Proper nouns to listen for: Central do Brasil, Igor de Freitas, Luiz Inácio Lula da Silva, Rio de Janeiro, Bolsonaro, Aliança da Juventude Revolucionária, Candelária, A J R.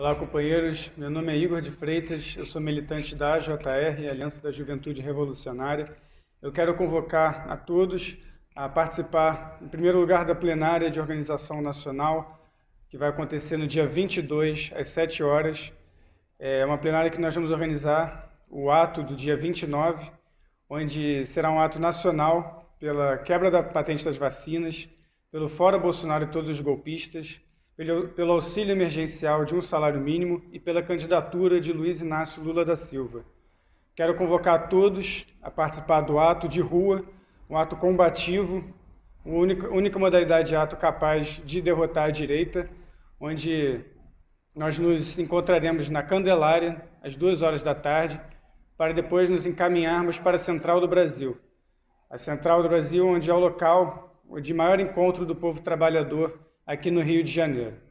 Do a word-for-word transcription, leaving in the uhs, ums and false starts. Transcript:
Olá, companheiros. Meu nome é Igor de Freitas, eu sou militante da A J R, Aliança da Juventude Revolucionária. Eu quero convocar a todos a participar, em primeiro lugar, da plenária de organização nacional, que vai acontecer no dia vinte e dois, às sete horas. É uma plenária que nós vamos organizar o ato do dia vinte e nove, onde será um ato nacional pela quebra da patente das vacinas, pelo Fora Bolsonaro e todos os golpistas, pelo, pelo auxílio emergencial de um salário mínimo e pela candidatura de Luiz Inácio Lula da Silva. Quero convocar a todos a participar do ato de rua, um ato combativo, uma única, única modalidade de ato capaz de derrotar a direita, onde nós nos encontraremos na Candelária, às duas horas da tarde, para depois nos encaminharmos para a Central do Brasil. A Central do Brasil, onde é o local de maior encontro do povo trabalhador aqui no Rio de Janeiro.